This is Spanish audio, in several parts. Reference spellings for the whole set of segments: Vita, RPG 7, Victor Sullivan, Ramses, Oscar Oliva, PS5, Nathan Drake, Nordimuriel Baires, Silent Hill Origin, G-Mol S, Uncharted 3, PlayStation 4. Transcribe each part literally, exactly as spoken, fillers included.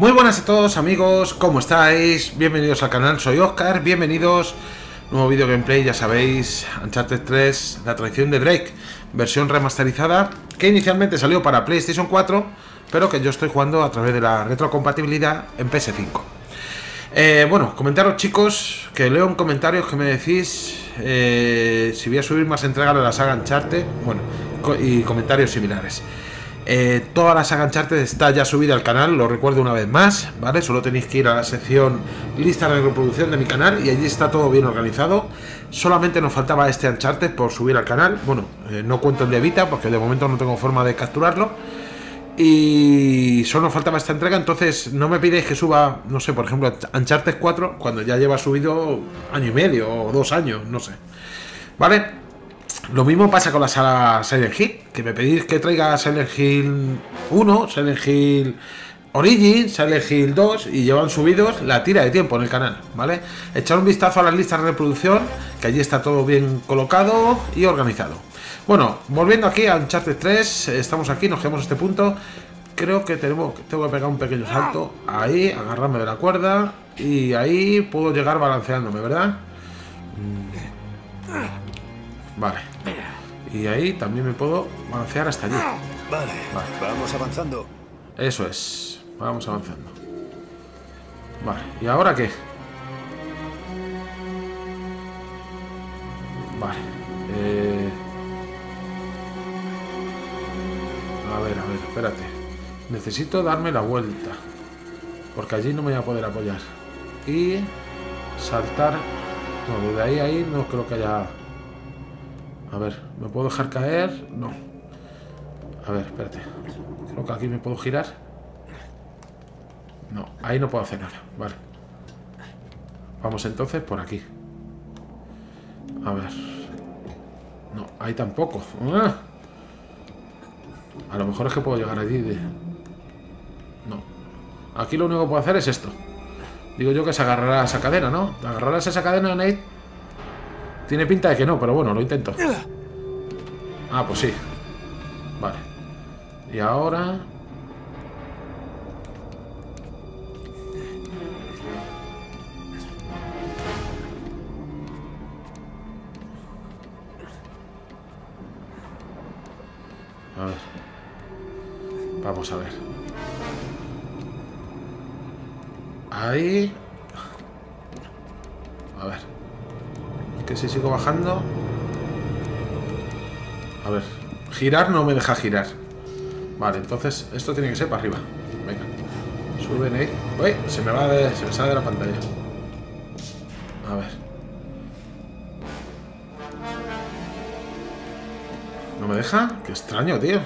Muy buenas a todos amigos, ¿cómo estáis? Bienvenidos al canal, soy Oscar, bienvenidos. Nuevo vídeo gameplay, ya sabéis, Uncharted tres, la traición de Drake, versión remasterizada, que inicialmente salió para PlayStation cuatro, pero que yo estoy jugando a través de la retrocompatibilidad en P S cinco. Eh, bueno, comentaros chicos, que leo en comentarios que me decís eh, si voy a subir más entregas de la saga Uncharted, bueno, y comentarios similares. Eh, toda la saga Uncharted está ya subida al canal, lo recuerdo una vez más, ¿vale? Solo tenéis que ir a la sección lista de reproducción de mi canal y allí está todo bien organizado. Solamente nos faltaba este Uncharted por subir al canal. Bueno, eh, no cuento el de Vita porque de momento no tengo forma de capturarlo. Y solo nos faltaba esta entrega, entonces no me pidáis que suba, no sé, por ejemplo, Uncharted cuatro cuando ya lleva subido año y medio o dos años, no sé, ¿vale? Lo mismo pasa con la saga Silent Hill, que me pedís que traiga Silent Hill uno, Silent Hill Origin, Silent Hill dos y llevan subidos la tira de tiempo en el canal, ¿vale? Echar un vistazo a las listas de reproducción, que allí está todo bien colocado y organizado. Bueno, volviendo aquí a Uncharted tres, estamos aquí, nos quedamos a este punto. Creo que tenemos, tengo que pegar un pequeño salto, ahí, agarrarme de la cuerda y ahí puedo llegar balanceándome, ¿verdad? Vale. Y ahí también me puedo balancear hasta allí. Vale, vale, vamos avanzando. Eso es, vamos avanzando. Vale, ¿y ahora qué? Vale. Eh... A ver, a ver, espérate. Necesito darme la vuelta, porque allí no me voy a poder apoyar. Y saltar. No, desde ahí a ahí no creo que haya... A ver, ¿me puedo dejar caer? No. A ver, espérate. Creo que aquí me puedo girar. No, ahí no puedo hacer nada. Vale. Vamos entonces por aquí. A ver. No, ahí tampoco. ¡Ah! A lo mejor es que puedo llegar allí de... No. Aquí lo único que puedo hacer es esto. Digo yo que se agarrará a esa cadena, ¿no? ¿Te agarrarás a esa cadena, Nate? Tiene pinta de que no, pero bueno, lo intento. Ah, pues sí. Vale. Y ahora... A ver. Vamos a ver. Ahí... A ver. Que si sigo bajando... A ver... Girar no me deja girar. Vale, entonces esto tiene que ser para arriba. Venga. Suben ahí. Uy, se me va de, se me sale de la pantalla. A ver. ¿No me deja? Qué extraño, tío.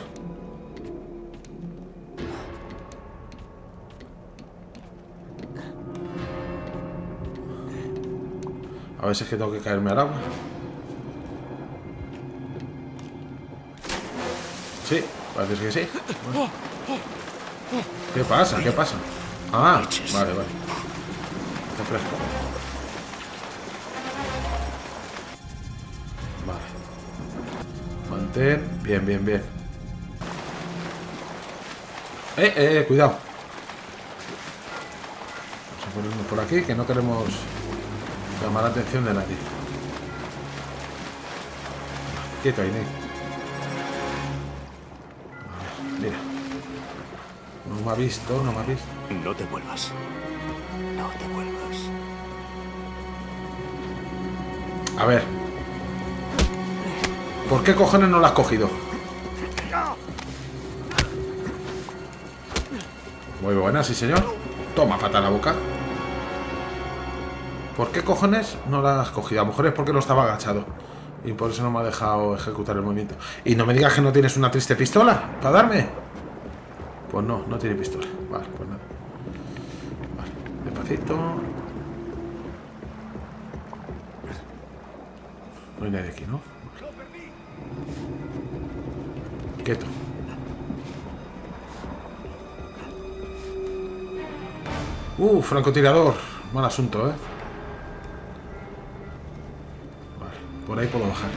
A ver si es que tengo que caerme al agua. Sí, parece que sí. Bueno. ¿Qué pasa? ¿Qué pasa? Ah, vale, vale. Está fresco. Vale. Mantén. Bien, bien, bien. Eh, eh, eh, cuidado. Vamos a ponernos por aquí, que no queremos... llamar la atención de nadie. Quieto ahí, Ney. Mira. No me ha visto, no me ha visto. No te vuelvas. No te vuelvas. A ver. ¿Por qué cojones no la has cogido? Muy buena, sí señor. Toma, pata en la boca. ¿Por qué cojones no la has cogido? A lo mejor es porque no estaba agachado y por eso no me ha dejado ejecutar el movimiento. Y no me digas que no tienes una triste pistola para darme. Pues no, no tiene pistola. Vale, pues nada. Vale, despacito. No hay nadie aquí, ¿no? Quieto. Uh, francotirador. Mal asunto, ¿eh? Por ahí puedo bajar.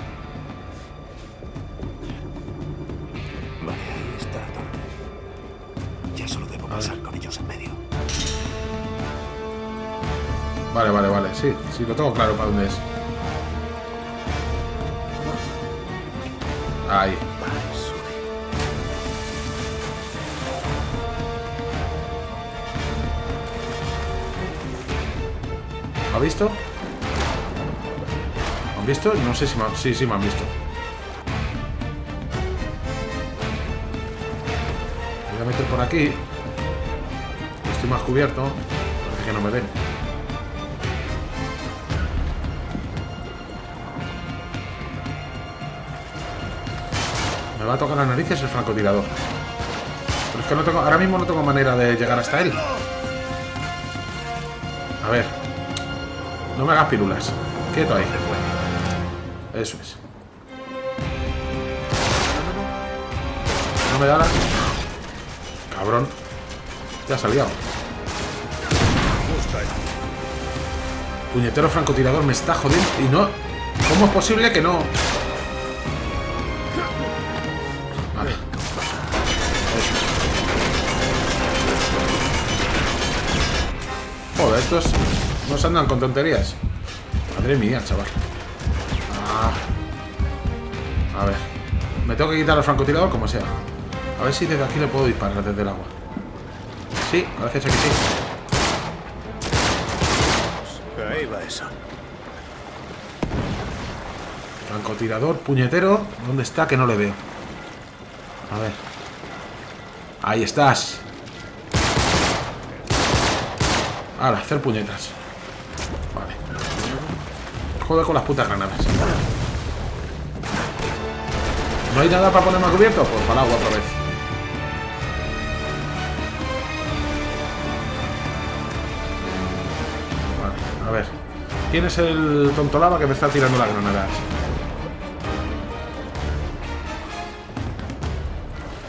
Vale, ahí está la torre. Ya solo debo pasar con ellos en medio. Vale, vale, vale. Sí, sí, lo tengo claro para dónde es. Ahí. ¿Ha visto? ¿Han visto? No sé si me han... Sí, sí me han visto. Voy a meter por aquí. Estoy más cubierto. Parece que no me ven. Me va a tocar las narices el francotirador. Pero es que no tengo, ahora mismo no tengo manera de llegar hasta él. A ver. No me hagas pirulas. Quieto ahí. Eso es. No me da la... Cabrón. Ya se ha liado. Puñetero francotirador me está jodiendo. Y no... ¿Cómo es posible que no...? Joder, estos no se andan con tonterías. Madre mía, chaval. Ah. A ver. Me tengo que quitar al francotirador como sea. A ver si desde aquí le puedo disparar desde el agua. Sí, gracias a que sí. Ahí va eso. Francotirador, puñetero. ¿Dónde está? Que no le veo. A ver. Ahí estás. Ahora, hacer puñetas. Vale. Joder con las putas granadas. ¿No hay nada para ponerme a cubierto? Pues para el agua otra vez. Vale, a ver. ¿Quién es el tonto lava que me está tirando las granadas?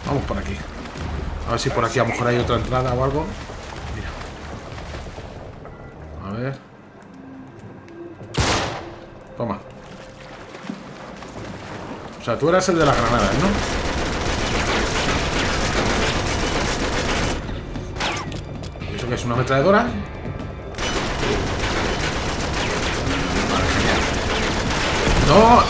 Vamos por aquí. A ver si por aquí a lo mejor hay otra entrada o algo. A ver. Toma. O sea, tú eras el de las granadas, ¿no? ¿Eso que es una ametralladora? Vale, genial. ¡No!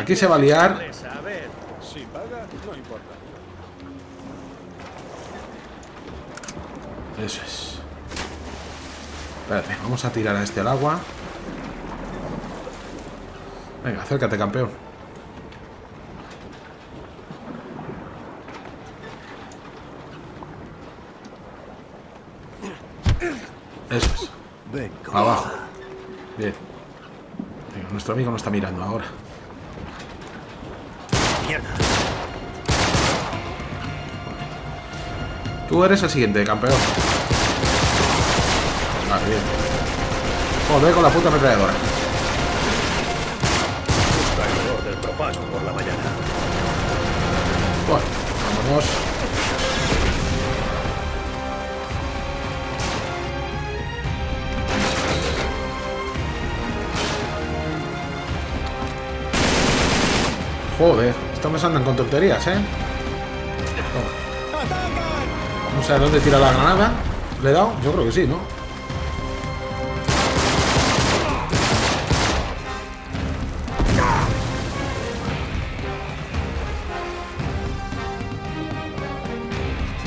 Aquí se va a liar. Eso es. Espérate, vamos a tirar a este al agua. Venga, acércate, campeón. Eso es. Abajo. Bien. Venga, nuestro amigo no está mirando ahora. Tú eres el siguiente, campeón. Vale, bien. Joder con la puta ametralladora. Bueno, vámonos. Joder, estamos andando con tonterías, ¿eh? No sé a dónde tira la granada. ¿Le he dado? Yo creo que sí, ¿no?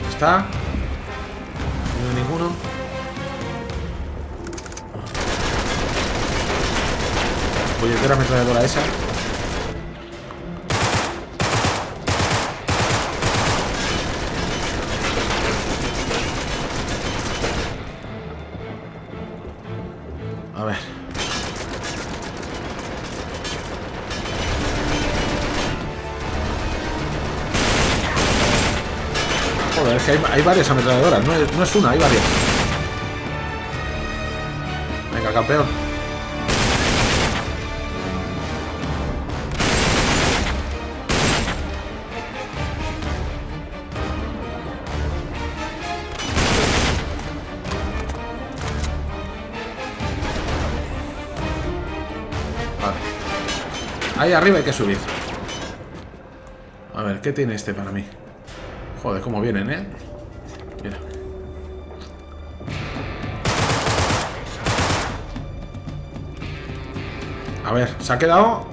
¿Está? No hay ninguno. Puñetera ametralladora esa. Hay, hay varias ametralladoras, no es, no es una, hay varias. Venga, campeón. Vale. Ahí arriba hay que subir. A ver, ¿qué tiene este para mí? Joder, cómo vienen, ¿eh? Mira. A ver, se ha quedado.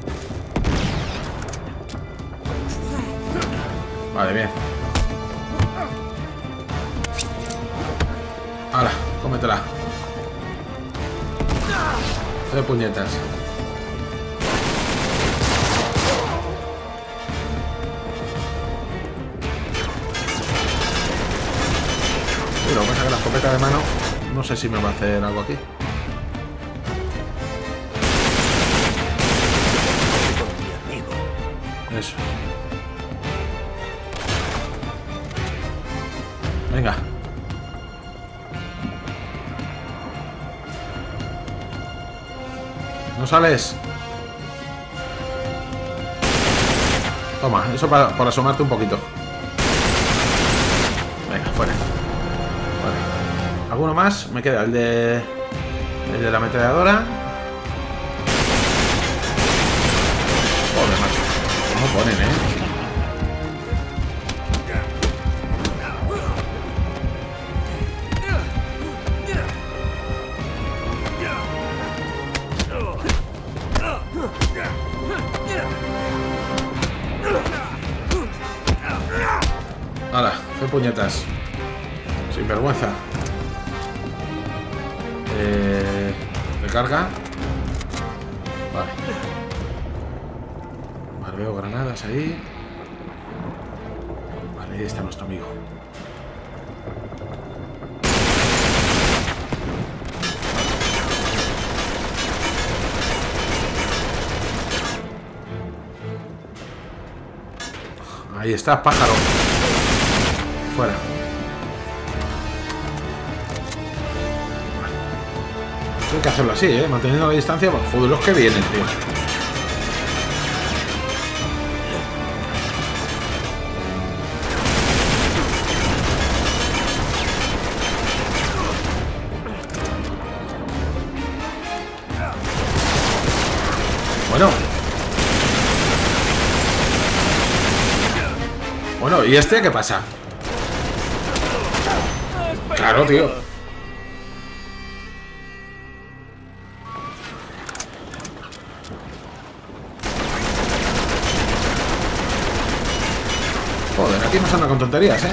Vale, bien. Ahora, cómetela. De puñetas. Y lo que pasa es que la escopeta de mano, no sé si me va a hacer algo aquí. Eso. Venga. ¿No sales? Toma, eso para, para asomarte un poquito. Venga, fuera. Vale. ¿Alguno más? Me queda el de... el de la ametralladora. Joder, macho. ¿Cómo ponen, eh? ¡Hala! ¡Qué puñetas! ¡Sin vergüenza! Eh, recarga. Vale. Vale, veo granadas ahí. Vale, ahí está nuestro amigo. Ahí está, pájaro. Fuera. Bueno, hay que hacerlo así, ¿eh? Manteniendo la distancia. Pues, joder, los que vienen, tío. Bueno. Bueno, ¿y este qué pasa? Claro, tío. Joder, aquí nos anda con tonterías, ¿eh?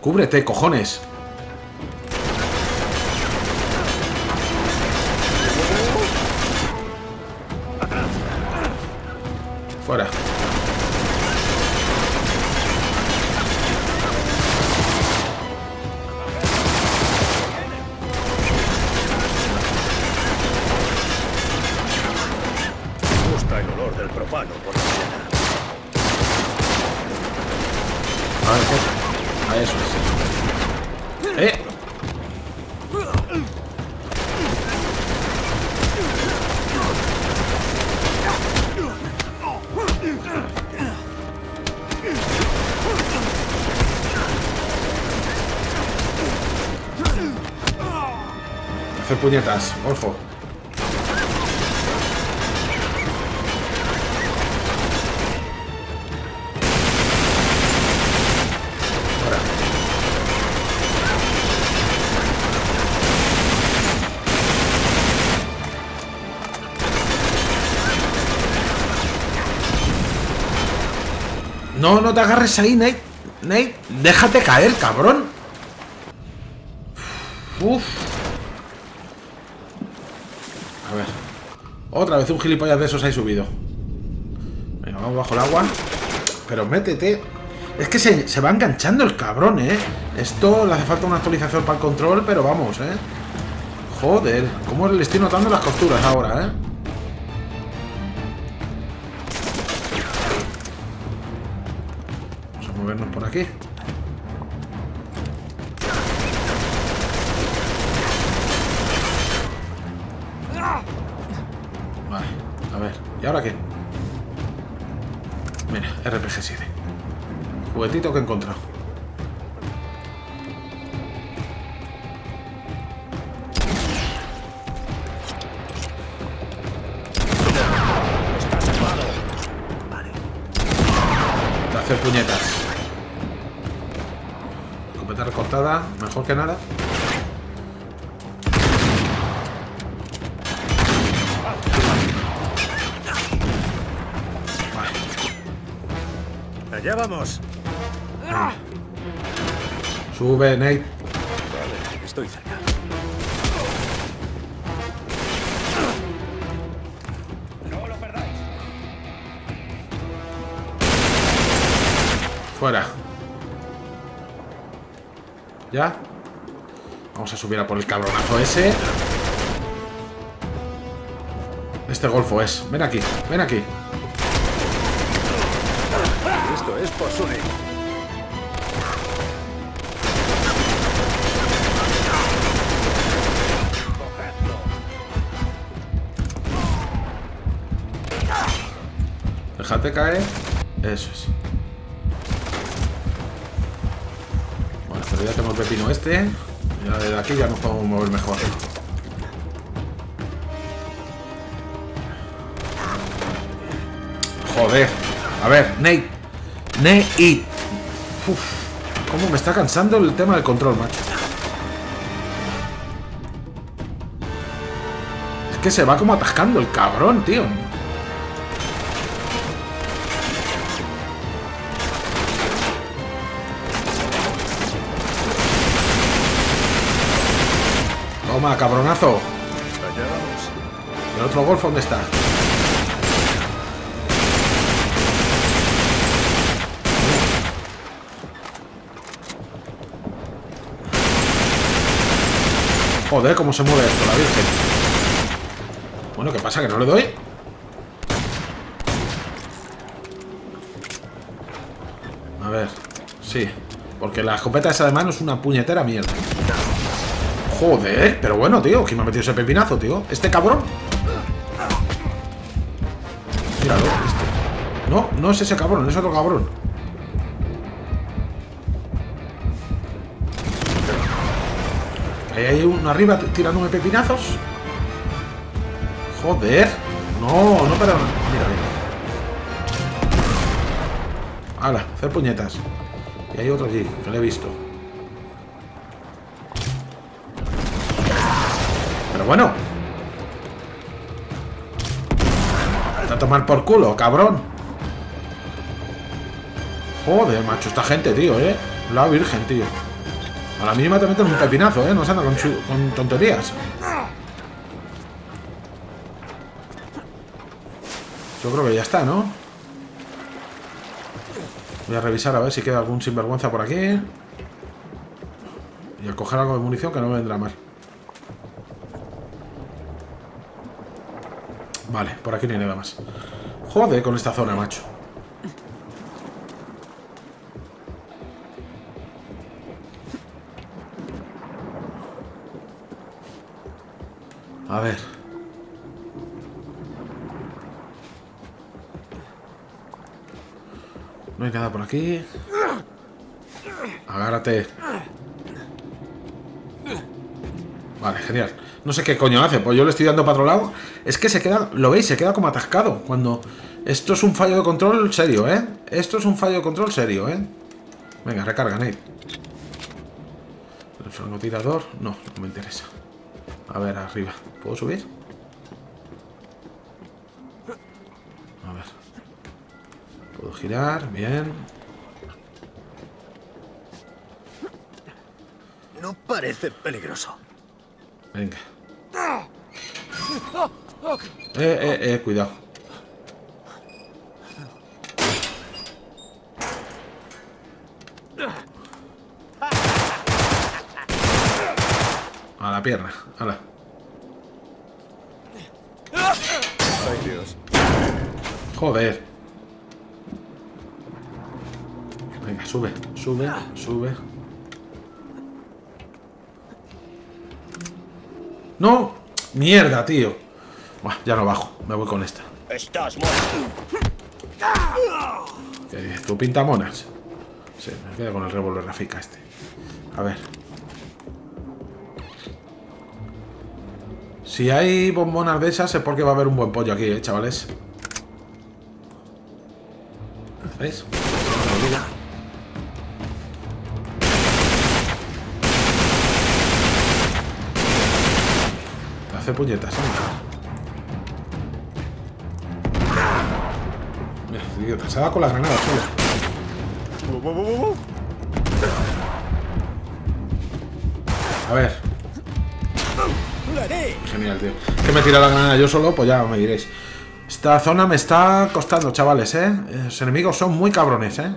Cúbrete, cojones. Fuera. Me gusta el olor del propano por la mañana. A ver, ¿qué? A eso es. ¡Eh! Hacer puñetas, orfo. Ahora. No, no te agarres ahí, Nate. Nate, déjate caer, cabrón. Uf. A ver. Otra vez un gilipollas de esos ahí subido. Venga, vamos bajo el agua. Pero métete. Es que se, se va enganchando el cabrón, ¿eh? Esto le hace falta una actualización para el control, pero vamos, ¿eh? Joder, cómo le estoy notando las costuras ahora, ¿eh? Vamos a movernos por aquí. ¿Y ahora qué? Mira, R P G siete. Juguetito que he encontrado. hacer puñetas. Escopeta recortada, mejor que nada. Vale. Allá vamos. Ah. Sube, Nate. Vale, estoy cerca. Fuera. Ya. Vamos a subir a por el cabronazo ese. Este golfo es. Ven aquí, ven aquí. Esto es por Sune. Déjate caer. Eso es. Ya tenemos el pepino este. Ya desde aquí ya nos podemos mover mejor. Joder. A ver, Nate. Nate. Uf. Cómo me está cansando el tema del control, macho. Es que se va como atascando el cabrón, tío. Toma, cabronazo. ¿El otro golfo dónde está? Joder, cómo se mueve esto, la virgen. Bueno, ¿qué pasa? ¿Que no le doy? A ver, sí. Porque la escopeta esa de mano es una puñetera mierda. Joder, pero bueno, tío, ¿quién me ha metido ese pepinazo, tío? ¿Este cabrón? Míralo, este. No, no es ese cabrón, es otro cabrón. Ahí hay uno arriba tirándome pepinazos. Joder. No, no, pero... Mira, mira. Hala, hacer puñetas. Y hay otro allí, que le he visto. Bueno, te va a tomar por culo, cabrón. Joder, macho, esta gente, tío, eh. La virgen, tío. A la mínima te meten un pepinazo, eh. No se anda con, con tonterías. Yo creo que ya está, ¿no? Voy a revisar a ver si queda algún sinvergüenza por aquí. Y a coger algo de munición que no me vendrá mal. Vale, por aquí no hay nada más. Joder con esta zona, macho. A ver. No hay nada por aquí. Agárrate. Vale, genial. No sé qué coño hace, pues yo le estoy dando para otro lado. Es que se queda, lo veis, se queda como atascado. Cuando... Esto es un fallo de control serio, ¿eh? Esto es un fallo de control serio, ¿eh? Venga, recarga, Nate. El francotirador... No, no me interesa. A ver, arriba. ¿Puedo subir? A ver. Puedo girar, bien. No parece peligroso. Venga. Eh, eh, eh, cuidado. A la pierna, ala. Ay, Dios. Joder. Venga, sube, sube, sube. No, mierda, tío. Buah, ya no bajo, me voy con esta. Estás muerto. ¿Qué dices? ¿Tú pintamonas? Sí, me quedo con el revólver Rafica este. A ver. Si hay bombonas de esas es porque va a haber un buen pollo aquí, eh, chavales. ¿Veis? hace puñetas, anda. Idiota, se va con las granadas, tío. A ver. Genial, tío. Que me tira la granada yo solo, pues ya me diréis. Esta zona me está costando, chavales, ¿eh? Los enemigos son muy cabrones, ¿eh?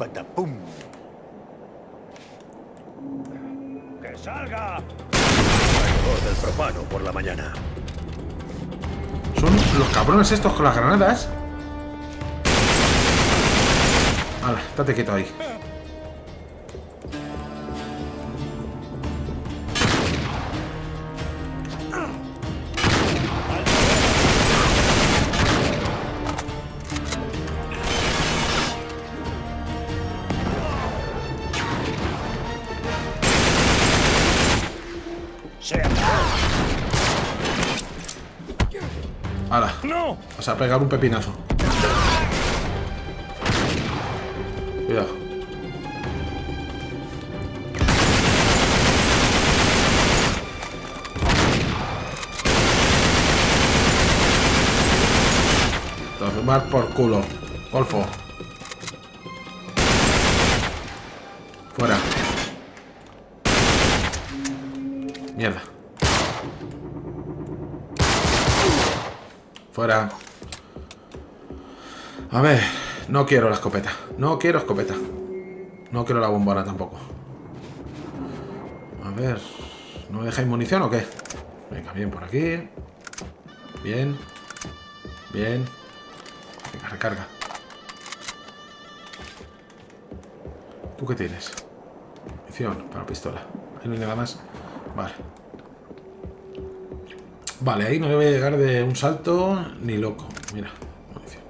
¡Que salga! Del propano por la mañana. Son los cabrones estos con las granadas. Hala, estate quieto ahí. Ahora, vas a pegar un pepinazo. Cuidado. Tomar por culo. Golfo. Fuera. Mierda. Fuera. A ver, no quiero la escopeta. No quiero escopeta. No quiero la bombona tampoco. A ver, ¿no me dejáis munición o qué? Venga, bien por aquí. Bien. Bien. Venga, recarga. ¿Tú qué tienes? Munición para pistola. Ahí no hay nada más. Vale. Vale, ahí no me voy a llegar de un salto ni loco. Mira, munición.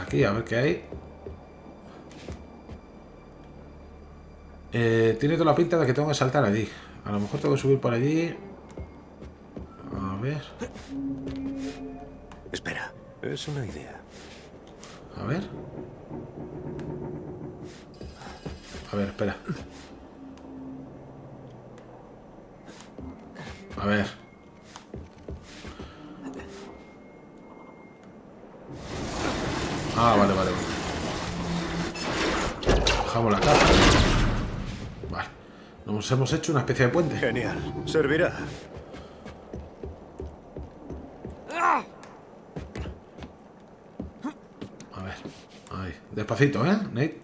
Aquí, a ver qué hay. Eh, tiene toda la pinta de que tengo que saltar allí. A lo mejor tengo que subir por allí. A ver. Espera, es una idea. A ver. A ver, espera. A ver. Ah, vale, vale. Bajamos la capa. Vale. Nos hemos hecho una especie de puente. Genial. Servirá. A ver. Ahí. Despacito, ¿eh, Nate?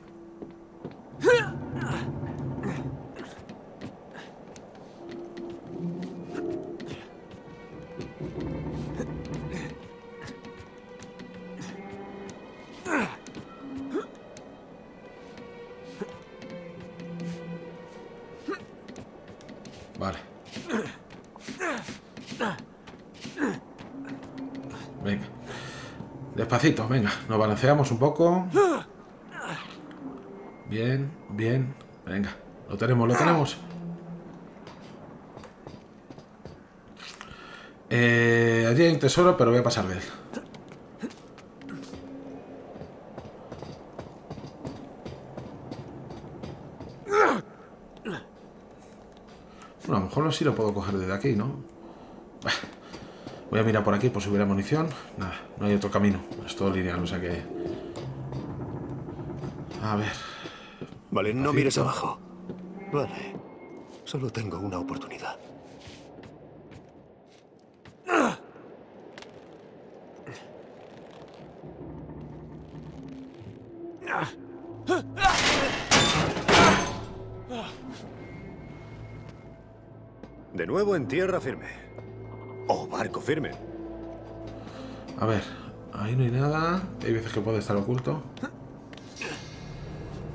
Despacito, venga, nos balanceamos un poco. Bien, bien, venga, lo tenemos, lo tenemos. Eh, allí hay un tesoro, pero voy a pasar de él. Bueno, a lo mejor sí lo puedo coger desde aquí, ¿no? Bah. Voy a mirar por aquí por si hubiera munición. Nada, no hay otro camino. Es todo lineal, o sea que... A ver... Vale, no mires abajo. Vale. Solo tengo una oportunidad. De nuevo en tierra firme. Oh, barco firme. A ver, ahí no hay nada. Hay veces que puede estar oculto.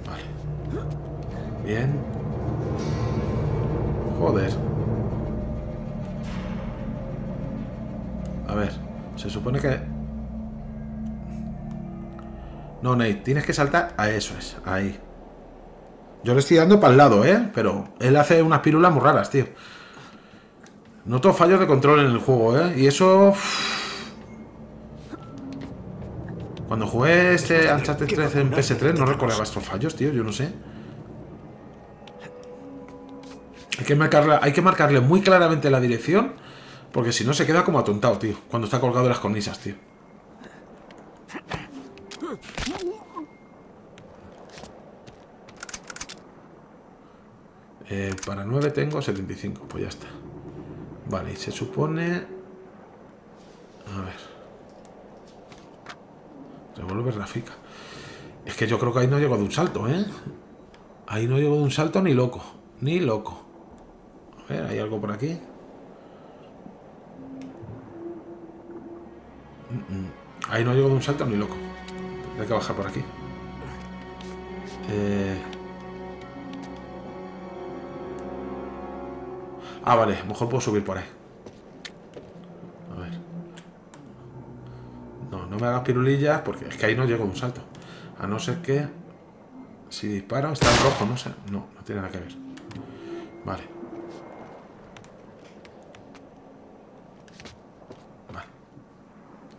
Vale. Bien. Joder. A ver, se supone que... No, Nate, tienes que saltar a eso es, ahí. Yo le estoy dando para el lado, ¿eh? Pero él hace unas pirulas muy raras, tío. Noto fallos de control en el juego, ¿eh? Y eso... Cuando jugué este Uncharted tres en P S tres no recordaba estos fallos, tío, yo no sé. Hay que marcarle, hay que marcarle muy claramente la dirección Porque si no se queda como atontado, tío, cuando está colgado de las cornisas, tío. Eh, para nueve tengo setenta y cinco, pues ya está. Vale, y se supone... A ver... Revolver Rafica. Es que yo creo que ahí no llego de un salto, ¿eh? Ahí no llego de un salto ni loco. Ni loco. A ver, ¿hay algo por aquí? Ahí no llego de un salto ni loco. Hay que bajar por aquí. Eh... Ah, vale, mejor puedo subir por ahí. A ver. No, no me hagas pirulillas porque es que ahí no llego de un salto. A no ser que... Si disparo, está en rojo, no sé. No, no tiene nada que ver. Vale. Vale.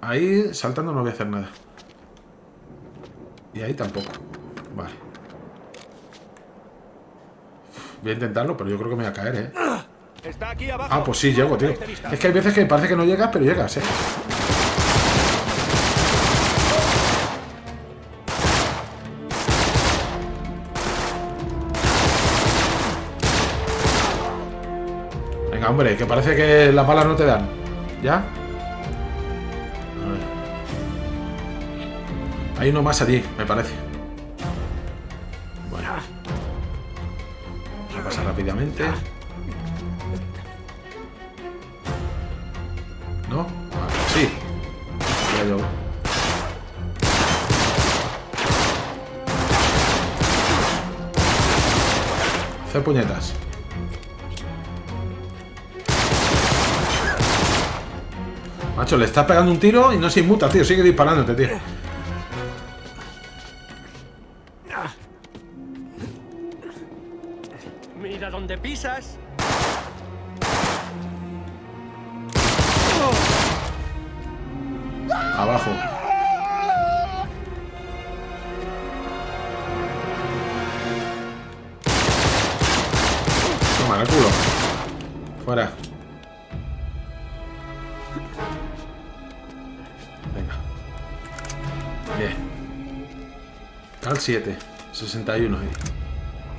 Ahí saltando no voy a hacer nada. Y ahí tampoco. Vale. Voy a intentarlo, pero yo creo que me voy a caer, ¿eh? Está aquí abajo. Ah, pues sí, llego, tío. Es que hay veces que parece que no llegas, pero llegas, ¿eh? Venga, hombre, que parece que las balas no te dan. ¿Ya? A ver. Hay uno más allí, me parece. Bueno. Voy a pasar rápidamente. ¿No? Vale, sí. Ya yo. Hacer puñetas. Macho, le estás pegando un tiro y no se inmuta, tío. Sigue disparándote, tío. Mira dónde pisas. Abajo. Toma, el culo. Fuera. Cal siete, sesenta y uno ahí.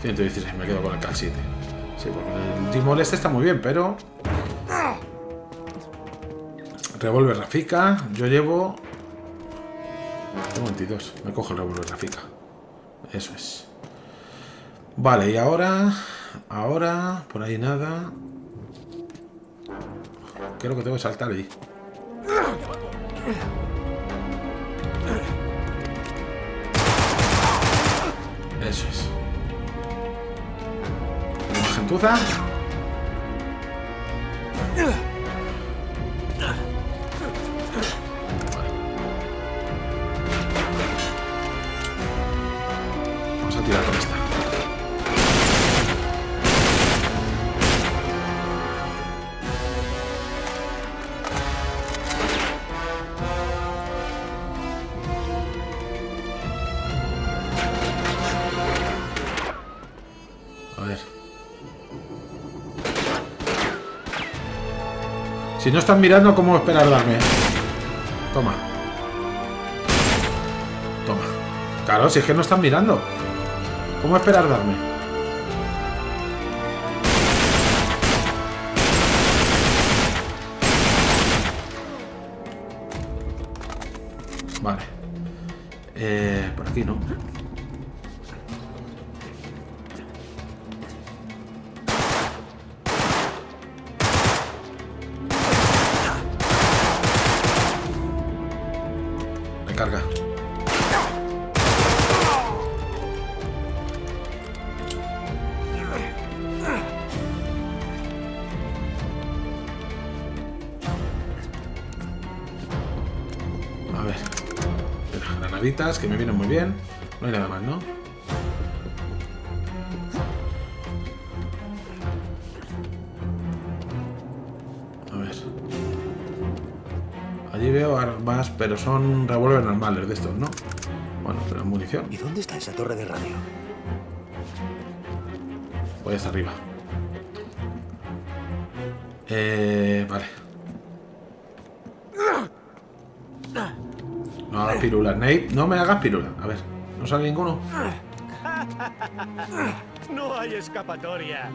ciento dieciséis, me quedo con el Cal siete. Sí, porque el G-Mol este está muy bien, pero... Revólver Rafica, yo llevo... Tengo veintidós, me cojo el revólver Rafica. Eso es. Vale, y ahora... Ahora, por ahí nada... Creo que tengo que saltar ahí. Eso es. Gentuza. Vamos a tirar con esta. Si no estás mirando, ¿cómo esperar darme? Toma. Toma. Claro, si es que no estás mirando. ¿Cómo esperar darme? Vale. Eh, por aquí no. Carga. A ver. Granaditas, que me vienen muy bien. No hay nada más, ¿no? Veo armas, pero son revólver normales de estos, ¿no? Bueno, pero es munición. ¿Y dónde está esa torre de radio? Pues arriba. Eh, vale. hagas pirulas, Nate. No me hagas pirulas. A ver, no sale ninguno. No hay escapatoria.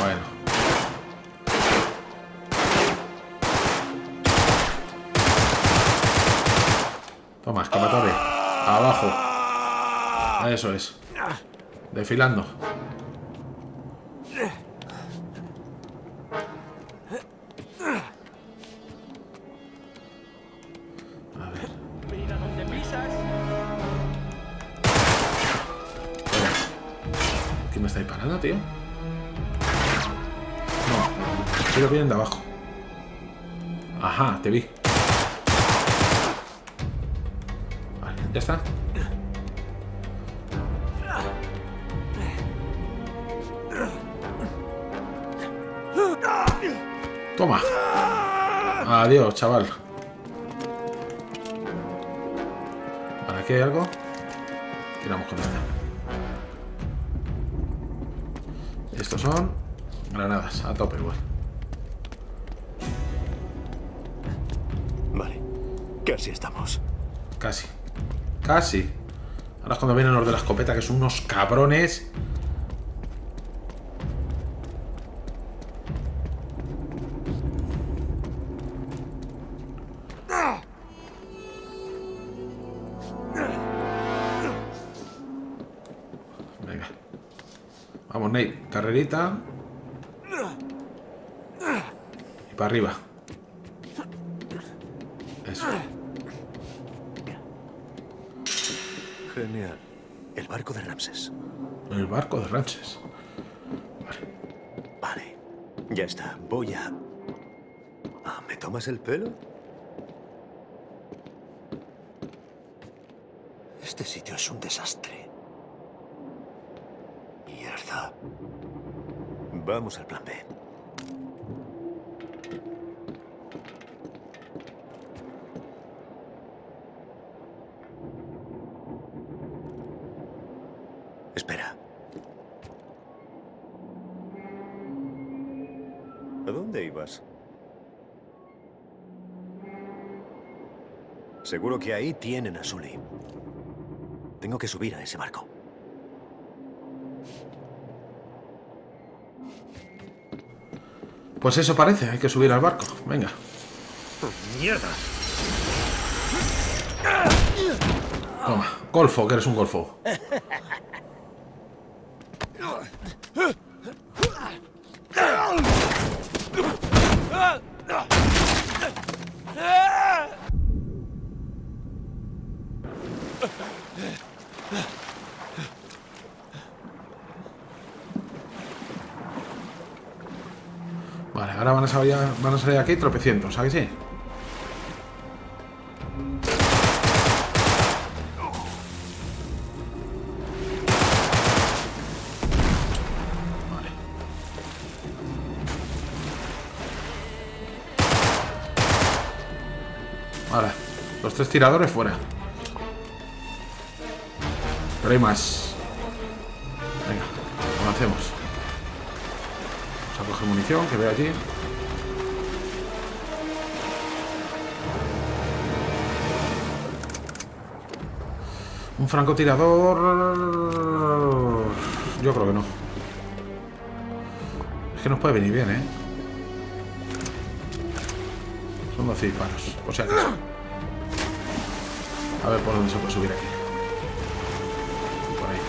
Bueno. Toma, escapatoria. Abajo. Eso es. Desfilando. Tío. No, pero vienen de abajo. Ajá, te vi. Vale, ya está. Toma. Adiós, chaval. Vale, aquí hay algo. Tiramos con esta. Estos son granadas, a tope igual. Vale, casi estamos. Casi, casi. Ahora es cuando vienen los de la escopeta, que son unos cabrones. Carrerita. Y para arriba. Eso. Genial. El barco de Ramses. El barco de Ramses. Vale. Vale. Ya está. Voy a... Ah, ¿me tomas el pelo? Este sitio es un desastre. Mierda. Vamos al plan B. Espera. ¿A dónde ibas? Seguro que ahí tienen a Sully. Tengo que subir a ese barco. Pues eso parece, hay que subir al barco. Venga. ¡Mierda! Toma, golfo, que eres un golfo. Van a salir aquí tropecientos, ¿sabes qué? Sí. Vale. Ahora, los tres tiradores fuera. Pero hay más. Venga, avancemos. Vamos a coger munición que veo allí. Un francotirador... Yo creo que no. Es que nos puede venir bien, ¿eh? Son doce disparos, por si acaso. A ver por dónde se puede subir aquí. Por ahí.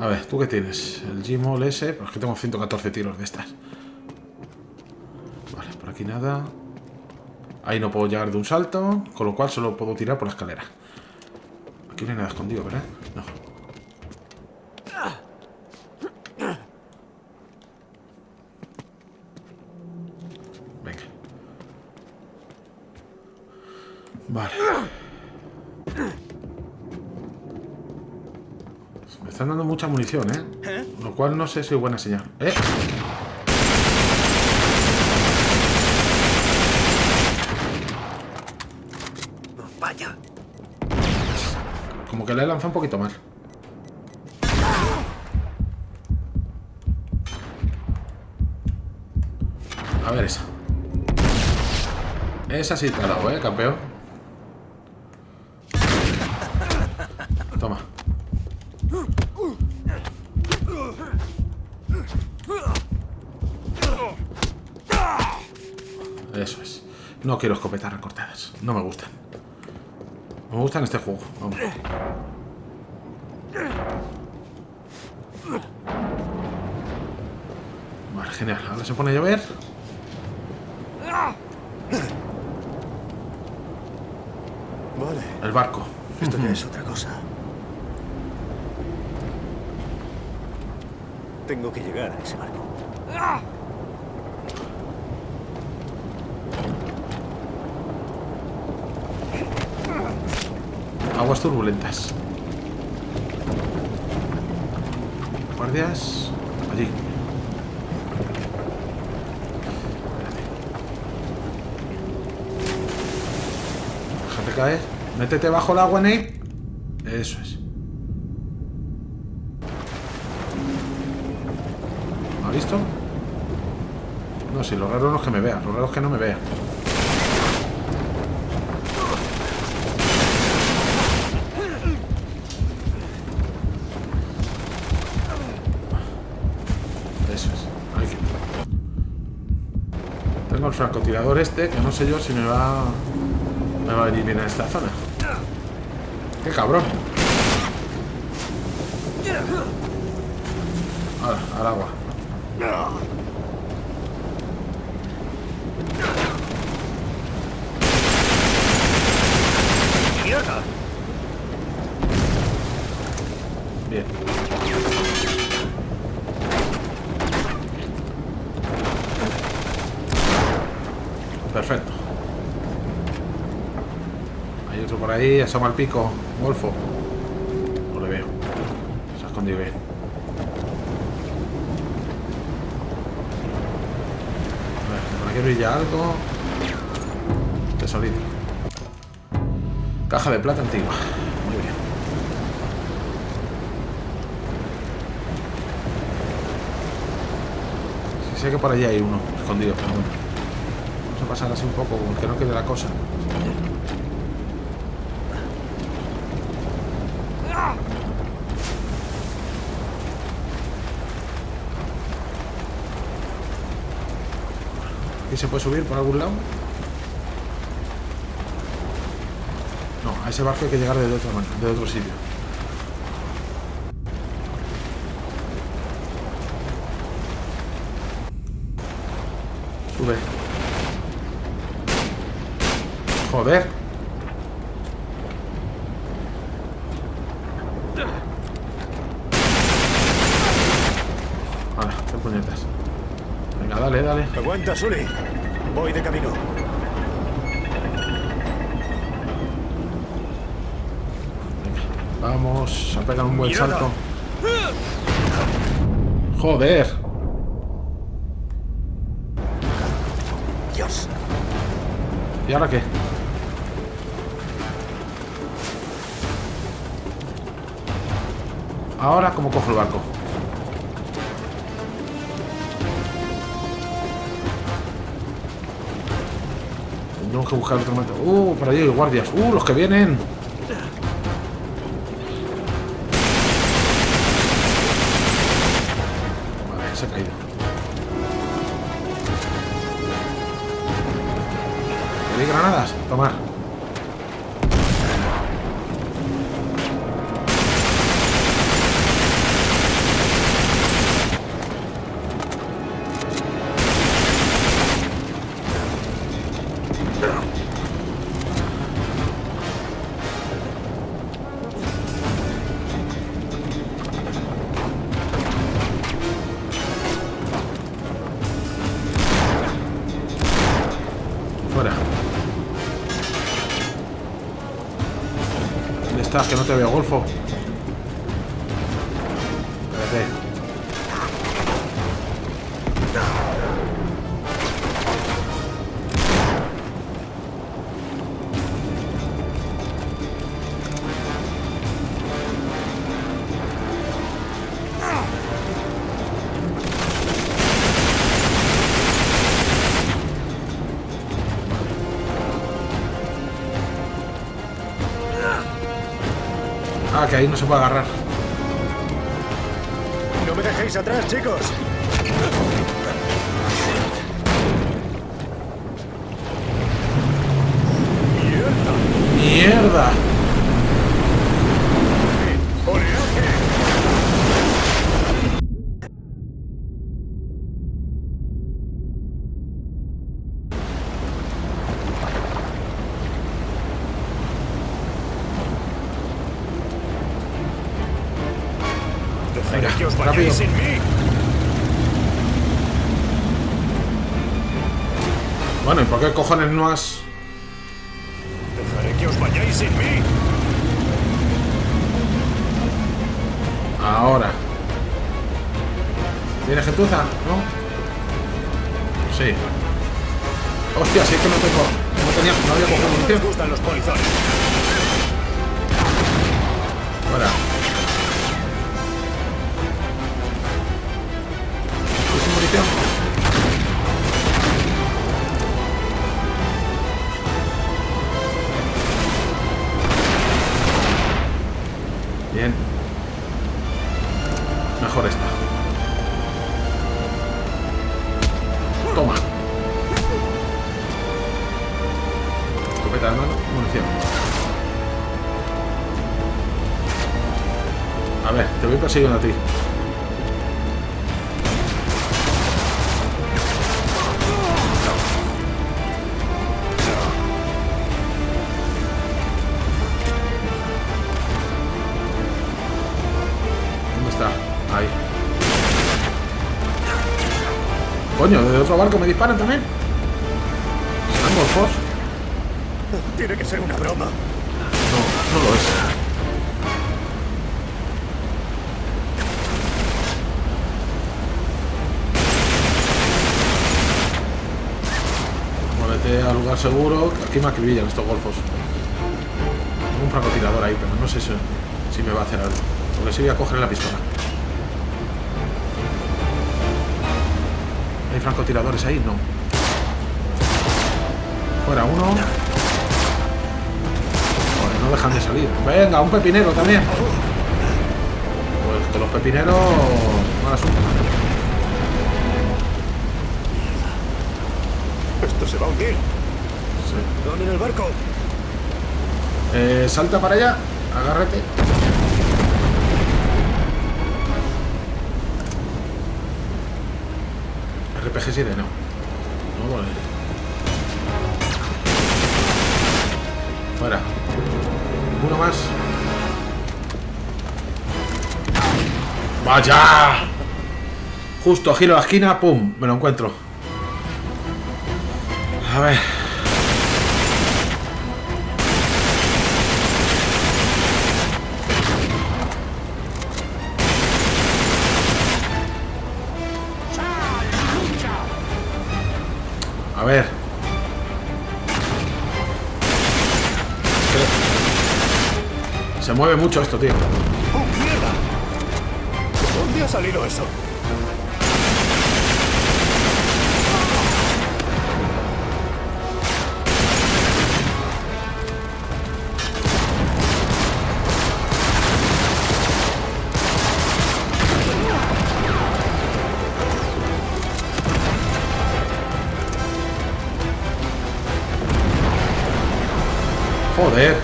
A ver, ¿tú qué tienes? El G-Mol S. Pues que tengo ciento catorce tiros de estas. Vale, por aquí nada. Ahí no puedo llegar de un salto, con lo cual solo puedo tirar por la escalera. Aquí no hay nada escondido, ¿verdad? No. Venga. Vale. Están dando mucha munición, ¿eh? ¿eh? Lo cual no sé si es buena señal. ¿Eh? Vaya. Como que le he lanzado un poquito mal. A ver esa. Esa sí te la hago, eh, campeón. Toma. Eso es. No quiero escopetas recortadas. No me gustan. Me gustan este juego. Vamos. Vale, genial. Ahora se pone a llover. Vale. El barco. Esto ya es otra cosa. Tengo que llegar a ese barco. Aguas turbulentas. Guardias. Allí. Déjate caer. Métete bajo el agua, Nate. Eso es. ¿Me ha visto? No, si lo raro no es que me vea. Lo raro es que no me vea. El francotirador este, que no sé yo si me va me va a venir bien a esta zona. ¡Qué cabrón! Ahora, al agua. Bien. Perfecto. Hay otro por ahí, asoma el pico, golfo. No le veo. Se ha escondido bien. A ver, por aquí brilla algo. Tesorito. Caja de plata antigua. Muy bien. Sí, sé que por allí hay uno escondido, pero bueno. Pasar así un poco, porque no quede la cosa. ¿Aquí se puede subir por algún lado? No, a ese barco hay que llegar desde otra manera, de otro sitio. Sube. Joder. Ahora, qué puñetas. Venga, dale, dale. Aguanta, Sully. Voy de camino. Venga, vamos a pegar un buen salto. Joder. Dios. ¿Y ahora qué? Ahora, ¿cómo cojo el barco? Tenemos que buscar otro momento. ¡Uh! Por allí hay guardias. ¡Uh! ¡Los que vienen! Vale, se ha caído. ¿Hay granadas? Tomar. Que no te veo, golfo. Espérate. Ah, que ahí no se puede agarrar. No me dejéis atrás, chicos. Mierda. Mierda. Rápido. Bueno, ¿y por qué cojones no has...? Dejaré que os vayáis sin mí. Ahora. ¿Tienes gentuza? ¿No? Sí. Hostia, sí que no tengo... No tenía... No había cogido un tiempo. Ahora. Bien. Mejor esta. Toma. Escopeta de mano, munición. A ver, te voy persiguiendo a ti. Coño, ¿desde otro barco me disparan también? Ambos dos. Tiene que ser una broma. No, no lo es. Muévete al lugar seguro. Aquí me acribillan estos golfos. Tengo un francotirador ahí, pero no sé si, si me va a hacer algo. Porque sí voy a coger la pistola. ¿Hay francotiradores ahí? No. Fuera uno. Joder, no dejan de salir. Venga, un pepinero también. Pues con los pepineros... mal asunto. Esto se va a hundir. Sí. ¿Dónde en el barco? Eh, salta para allá. Agárrate. R P G siete, no. No, vale. Fuera. Uno más. ¡Vaya! Justo, giro a la esquina, ¡pum! Me lo encuentro. A ver. A ver. Se mueve mucho esto, tío. ¡Oh, mierda! ¿Dónde ha salido eso? Joder.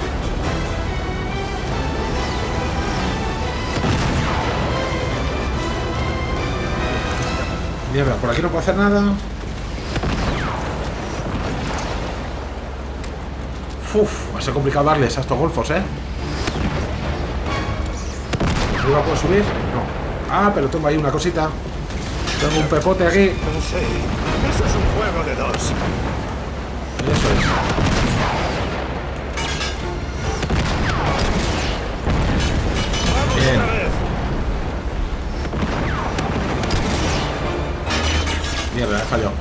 Mierda, por aquí no puedo hacer nada. Uf, va a ser complicado darles a estos golfos, ¿eh? ¿Arriba puedo subir? No. Ah, pero tengo ahí una cosita. Tengo un pepote aquí. Sí, eso es un juego de dos. Eso es. Bien. Mierda, he fallado.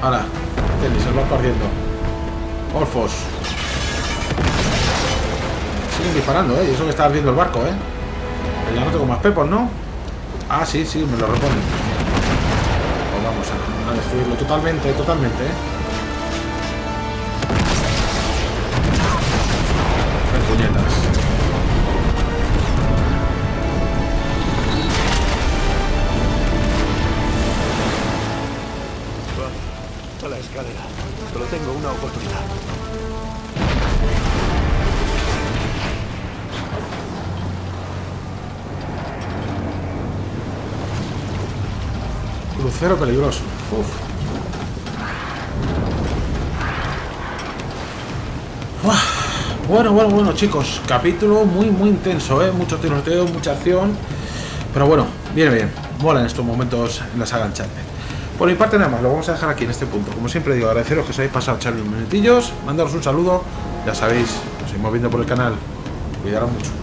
Ahora, tenis, el barco ardiendo. Golfos. Siguen disparando, eh. Y eso que está ardiendo el barco, eh. Pero ya no tengo más pepos, ¿no? Ah, sí, sí, me lo reponen. Pues vamos a, a destruirlo totalmente, totalmente, eh. puñetas. Va a la escalera. Solo tengo una oportunidad. Crucero peligroso. Uf. Bueno, bueno, bueno, chicos, capítulo muy, muy intenso, ¿eh? Muchos tiroteos, mucha acción, pero bueno, viene bien, mola en estos momentos en la saga Uncharted. Por mi parte nada más, lo vamos a dejar aquí en este punto. Como siempre digo, agradeceros que os hayáis pasado echarle unos minutillos, mandaros un saludo, ya sabéis, nos seguimos viendo por el canal, cuidaros mucho.